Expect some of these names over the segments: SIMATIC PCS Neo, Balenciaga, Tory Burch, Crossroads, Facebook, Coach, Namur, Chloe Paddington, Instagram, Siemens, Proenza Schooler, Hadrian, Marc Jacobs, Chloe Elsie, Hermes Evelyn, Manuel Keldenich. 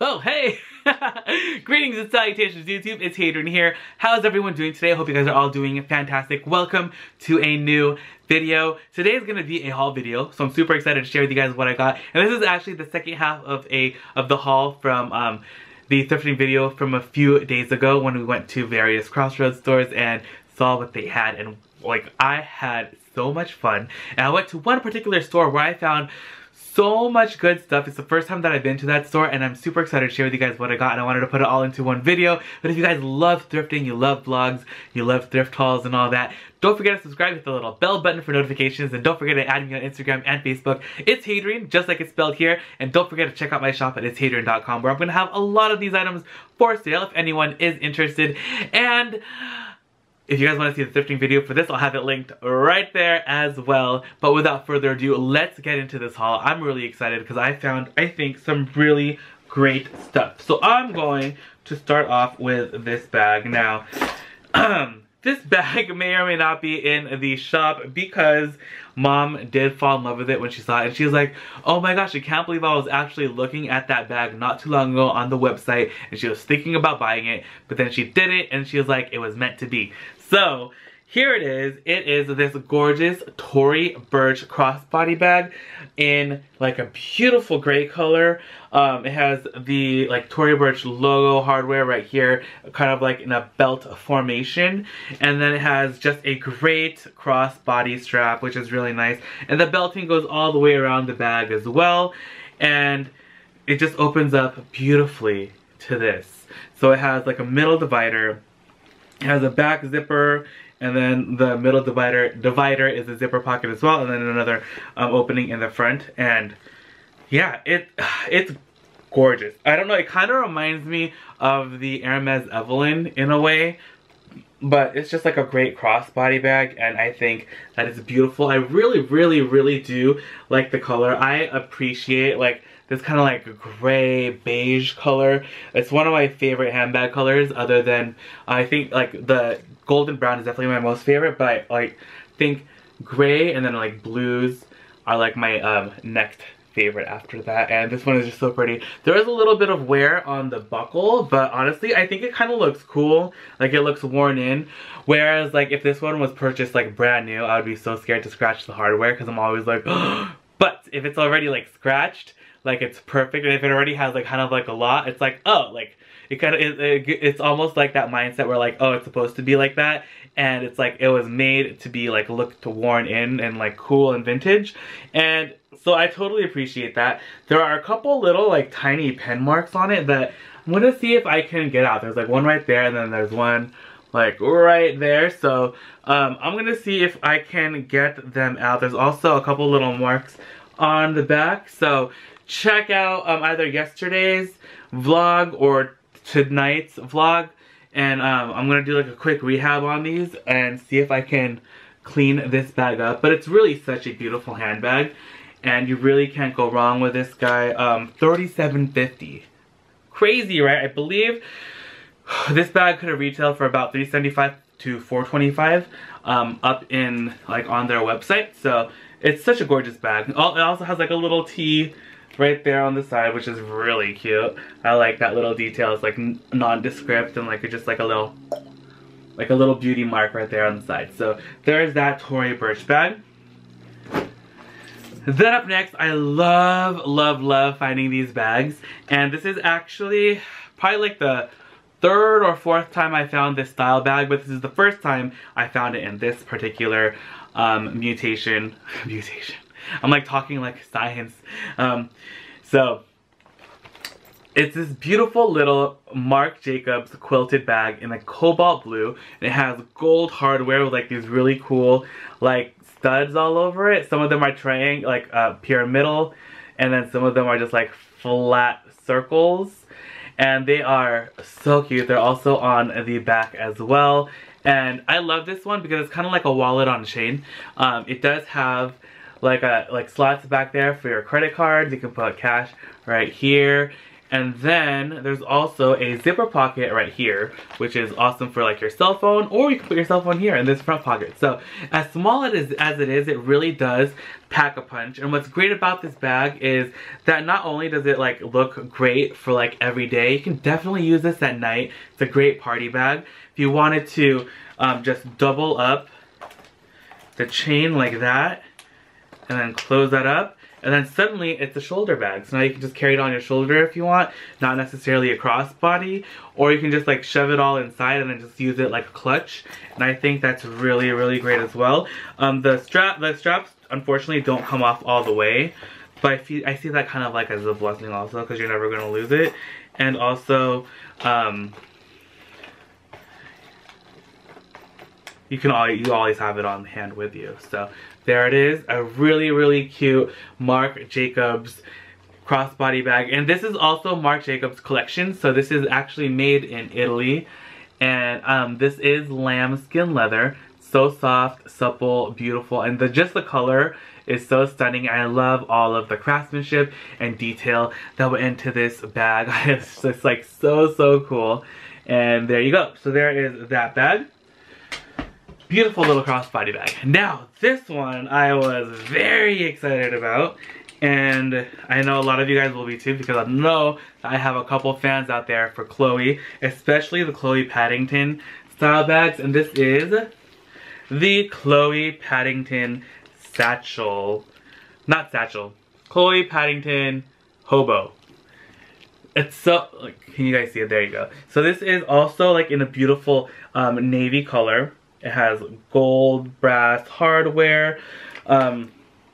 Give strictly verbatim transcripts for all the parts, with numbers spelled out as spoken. Oh, hey! Greetings and salutations, YouTube. It's Hadrian here. How's everyone doing today? I hope you guys are all doing fantastic. Welcome to a new video. Today is going to be a haul video, so I'm super excited to share with you guys what I got. And this is actually the second half of a of the haul from um, the thrifting video from a few days ago when we went to various Crossroads stores and saw what they had. And like, I had so much fun. And I went to one particular store where I found so much good stuff. It's the first time that I've been to that store and I'm super excited to share with you guys what I got, and I wanted to put it all into one video. But if you guys love thrifting, you love vlogs, you love thrift hauls and all that, don't forget to subscribe, hit the little bell button for notifications, and don't forget to add me on Instagram and Facebook. It's Hadrian, just like it's spelled here, and don't forget to check out my shop at its hadrian dot com where I'm going to have a lot of these items for sale if anyone is interested. And if you guys want to see the thrifting video for this, I'll have it linked right there as well. But without further ado, let's get into this haul. I'm really excited because I found, I think, some really great stuff. So I'm going to start off with this bag. Now, um, this bag may or may not be in the shop because Mom did fall in love with it when she saw it. And she was like, oh my gosh, I can't believe I was actually looking at that bag not too long ago on the website. And she was thinking about buying it, but then she did it and she was like, it was meant to be. So, here it is. It is this gorgeous Tory Burch crossbody bag in like a beautiful gray color. Um, it has the like Tory Burch logo hardware right here, kind of like in a belt formation. And then it has just a great crossbody strap, which is really nice. And the belting goes all the way around the bag as well. And it just opens up beautifully to this. So it has like a middle divider. It has a back zipper, and then the middle divider divider is a zipper pocket as well, and then another um, opening in the front. And yeah, it it's gorgeous. I don't know, it kind of reminds me of the Hermes Evelyn in a way, but it's just like a great crossbody bag, and I think that it's beautiful. I really, really, really do like the color. I appreciate like this kind of like gray beige color. It's one of my favorite handbag colors, other than I think like the golden brown is definitely my most favorite, but I like think gray and then like blues are like my um, next favorite after that. And this one is just so pretty. There is a little bit of wear on the buckle, but honestly I think it kind of looks cool. Like it looks worn in, whereas like if this one was purchased like brand new, I would be so scared to scratch the hardware because I'm always like, oh. But if it's already like scratched, like it's perfect. And if it already has like kind of like a lot, it's like, oh, like it kind of it, it, it's almost like that mindset where like, oh, it's supposed to be like that, and it's like it was made to be like looked to worn in and like cool and vintage. And so I totally appreciate that. There are a couple little like tiny pen marks on it that I'm gonna see if I can get out. There's like one right there, and then there's one like right there. So um, I'm gonna see if I can get them out. There's also a couple little marks on the back. So check out um, either yesterday's vlog or tonight's vlog, and um, I'm gonna do like a quick rehab on these and see if I can clean this bag up. But it's really such a beautiful handbag, and you really can't go wrong with this guy. um, thirty-seven fifty. Crazy, right? I believe this bag could have retailed for about three seventy-five to four twenty-five um, up in like on their website. So it's such a gorgeous bag. It also has like a little T right there on the side, which is really cute. I like that little detail. It's like nondescript and like just like a little, like a little beauty mark right there on the side. So there's that Tory Burch bag. Then up next, I love, love, love finding these bags, and this is actually probably like the third or fourth time I found this style bag, but this is the first time I found it in this particular um, mutation, mutation. I'm like talking like science. Um, so it's this beautiful little Marc Jacobs quilted bag in a cobalt blue, and it has gold hardware with like these really cool like studs all over it. Some of them are triangle, like uh, pyramidal, and then some of them are just like flat circles, and they are so cute. They're also on the back as well, and I love this one because it's kind of like a wallet on a chain. Um, it does have like a like slots back there for your credit cards. You can put cash right here, And then there's also a zipper pocket right here, which is awesome for like your cell phone, or you can put your cell phone here in this front pocket. So as small it is, as it is, it really does pack a punch. And what's great about this bag is that not only does it like look great for like every day, you can definitely use this at night. It's a great party bag. If you wanted to um, just double up the chain like that and then close that up, and then suddenly it's a shoulder bag. So now you can just carry it on your shoulder if you want, not necessarily a crossbody, or you can just like shove it all inside and then just use it like a clutch. And I think that's really, really great as well. Um, the strap, the straps unfortunately don't come off all the way, but I see, I see that kind of like as a blessing also, because you're never going to lose it. And also, um, you can always, you always have it on hand with you. So there it is, a really, really cute Marc Jacobs crossbody bag. And this is also Marc Jacobs collection. So this is actually made in Italy. And um, this is lambskin leather. So soft, supple, beautiful, and the just the color is so stunning. I love all of the craftsmanship and detail that went into this bag. It's just like so, so cool. And there you go. So there is that bag. Beautiful little crossbody bag. Now, this one I was very excited about, and I know a lot of you guys will be too, because I know that I have a couple fans out there for Chloe, especially the Chloe Paddington style bags, and this is the Chloe Paddington satchel. Not satchel. Chloe Paddington hobo. It's so, like, can you guys see it? There you go. So this is also like in a beautiful um, navy color. It has gold, brass, hardware. Um,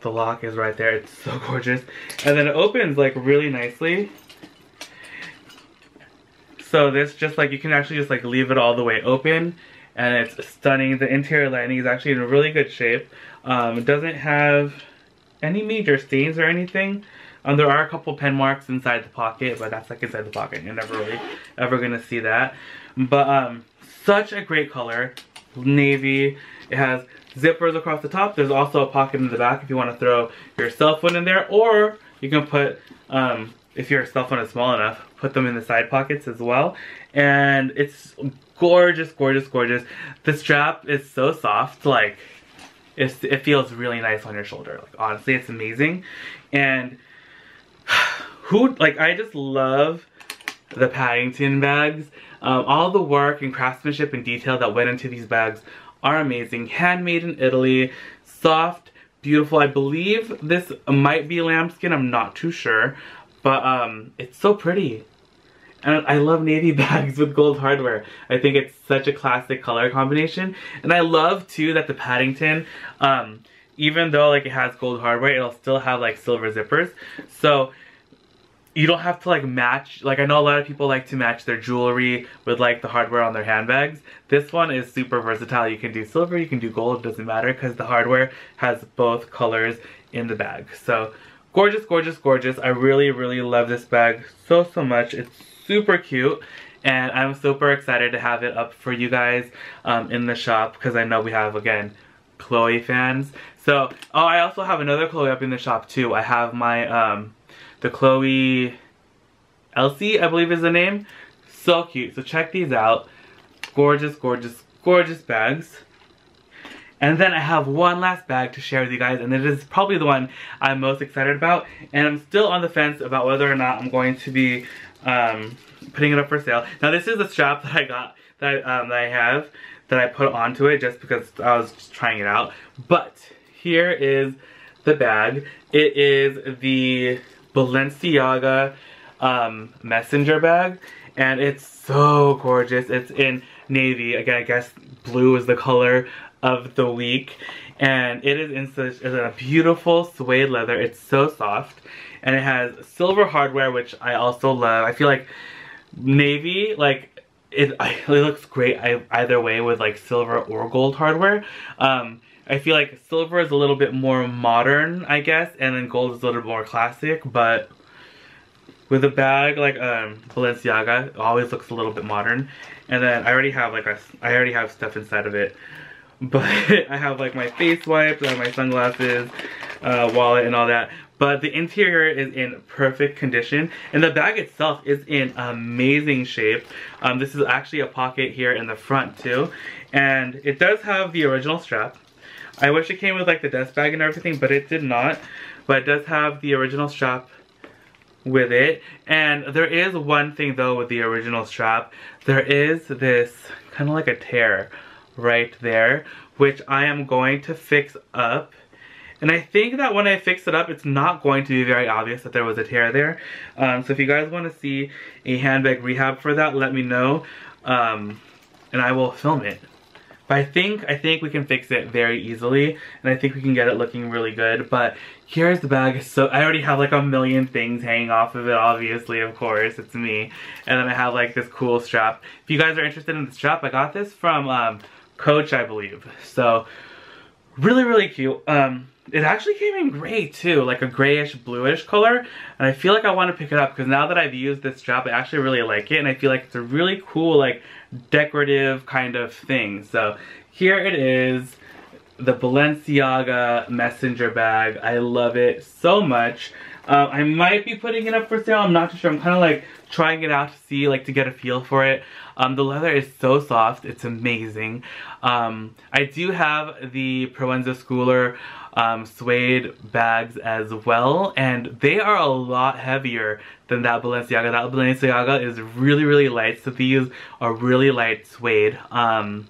the lock is right there. It's so gorgeous. And then it opens like really nicely. So this just like, you can actually just like leave it all the way open. And it's stunning. The interior lining is actually in really good shape. Um, it doesn't have any major stains or anything. Um, there are a couple pen marks inside the pocket, but that's like inside the pocket. You're never really ever gonna see that. But um, such a great color. Navy. It has zippers across the top. There's also a pocket in the back if you want to throw your cell phone in there, or you can put, um, if your cell phone is small enough, put them in the side pockets as well. And it's gorgeous, gorgeous, gorgeous. The strap is so soft, like it's, it feels really nice on your shoulder. Like honestly, it's amazing. And who, like I just love the Paddington bags. Um, all the work and craftsmanship and detail that went into these bags are amazing. Handmade in Italy, soft, beautiful. I believe this might be lambskin, I'm not too sure, but um, it's so pretty. And I love navy bags with gold hardware. I think it's such a classic color combination. And I love too that the Paddington, um, even though like it has gold hardware, it'll still have like silver zippers. So you don't have to like match, like I know a lot of people like to match their jewelry with like the hardware on their handbags. This one is super versatile. You can do silver, you can do gold, it doesn't matter because the hardware has both colors in the bag. So gorgeous, gorgeous, gorgeous. I really, really love this bag so, so much. It's super cute. And I'm super excited to have it up for you guys um, in the shop because I know we have, again, Chloe fans. So, oh, I also have another Chloe up in the shop too. I have my, um, the Chloe Elsie, I believe is the name. So cute. So check these out. Gorgeous, gorgeous, gorgeous bags. And then I have one last bag to share with you guys, and it is probably the one I'm most excited about. And I'm still on the fence about whether or not I'm going to be um, putting it up for sale. Now this is a strap that I got, that I, um, that I have, that I put onto it just because I was just trying it out. But here is the bag. It is the Balenciaga um, messenger bag, and it's so gorgeous. It's in navy. Again, I guess blue is the color of the week, and it is in such a beautiful suede leather. It's so soft, and it has silver hardware, which I also love. I feel like navy, like it, it looks great either way with like silver or gold hardware. Um, I feel like silver is a little bit more modern, I guess, and then gold is a little more classic, but with a bag like um, Balenciaga, it always looks a little bit modern. And then I already have like a, I already have stuff inside of it, but I have like my face wipes and my sunglasses, uh, wallet and all that. But the interior is in perfect condition, and the bag itself is in amazing shape. Um, this is actually a pocket here in the front too, and it does have the original strap. I wish it came with like the dust bag and everything, but it did not. But it does have the original strap with it. And there is one thing though with the original strap. There is this kind of like a tear right there, which I am going to fix up. And I think that when I fix it up, it's not going to be very obvious that there was a tear there. Um, so if you guys want to see a handbag rehab for that, let me know. Um, and I will film it. But I think, I think we can fix it very easily. And I think we can get it looking really good. But here's the bag. So I already have like a million things hanging off of it, obviously, of course. It's me. And then I have like this cool strap. If you guys are interested in the strap, I got this from um, Coach, I believe. So really, really cute. Um... It actually came in gray too, like a grayish bluish color, and I feel like I want to pick it up because now that I've used this strap, I actually really like it, and I feel like it's a really cool, like, decorative kind of thing. So here it is, the Balenciaga messenger bag. I love it so much. Uh, I might be putting it up for sale. I'm not too sure. I'm kind of like trying it out to see, like, to get a feel for it. Um, the leather is so soft. It's amazing. Um, I do have the Proenza Schooler um, suede bags as well, and they are a lot heavier than that Balenciaga. That Balenciaga is really, really light, so these are really light suede. Um,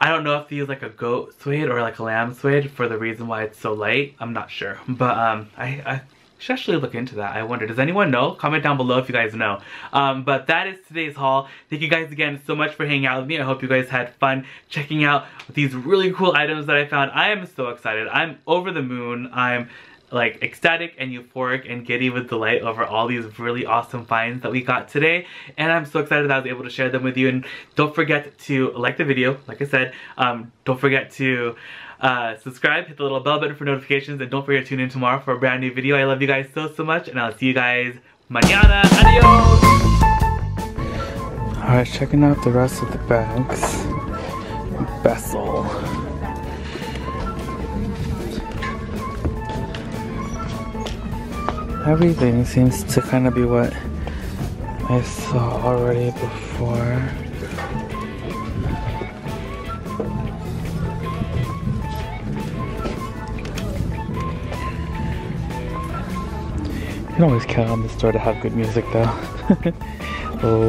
I don't know if they use like a goat suede or like a lamb suede for the reason why it's so light. I'm not sure, but um, I... I should actually look into that. I wonder, does anyone know? Comment down below if you guys know. Um, but that is today's haul. Thank you guys again so much for hanging out with me. I hope you guys had fun checking out these really cool items that I found. I am so excited. I'm over the moon. I'm like ecstatic and euphoric and giddy with delight over all these really awesome finds that we got today, and I'm so excited that I was able to share them with you. And don't forget to like the video, like I said. Um, don't forget to uh, subscribe, hit the little bell button for notifications, and don't forget to tune in tomorrow for a brand new video. I love you guys so, so much, and I'll see you guys mañana. Adios! Alright, checking out the rest of the bags. Bessel. Everything seems to kind of be what I saw already before. You can always count on the store to have good music though.